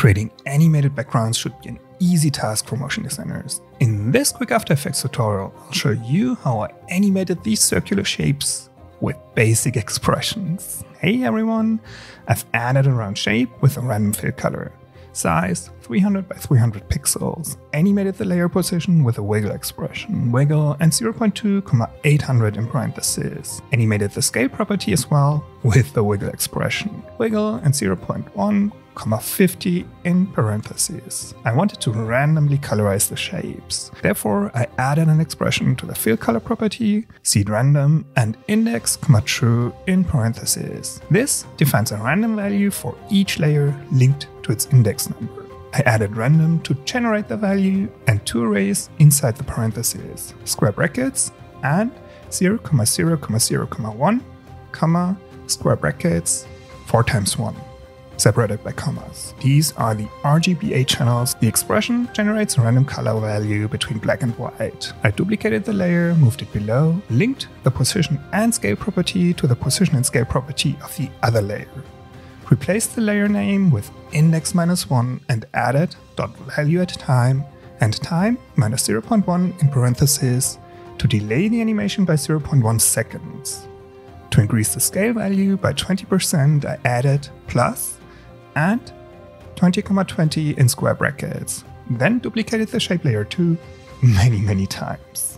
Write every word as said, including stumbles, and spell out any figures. Creating animated backgrounds should be an easy task for motion designers. In this quick After Effects tutorial, I'll show you how I animated these circular shapes with basic expressions. Hey everyone! I've added a round shape with a random fill color. Size three hundred by three hundred pixels. Animated the layer position with a wiggle expression, wiggle and zero point two, eight hundred in parentheses. Animated the scale property as well with the wiggle expression, wiggle and zero point one, fifty in parentheses. I wanted to randomly colorize the shapes. Therefore, I added an expression to the fill color property, seed random and index, true in parentheses. This defines a random value for each layer linked to its index number. I added random to generate the value and two arrays inside the parentheses, square brackets and zero, zero, zero, zero, one, square brackets, four times one. Separated by commas. These are the R G B A channels. The expression generates a random color value between black and white. I duplicated the layer, moved it below, linked the position and scale property to the position and scale property of the other layer. Replaced the layer name with index minus one and added dot value at time and time minus zero point one in parentheses to delay the animation by zero point one seconds. To increase the scale value by twenty percent, I added plus and twenty, twenty in square brackets, then duplicated the shape layer two many, many times.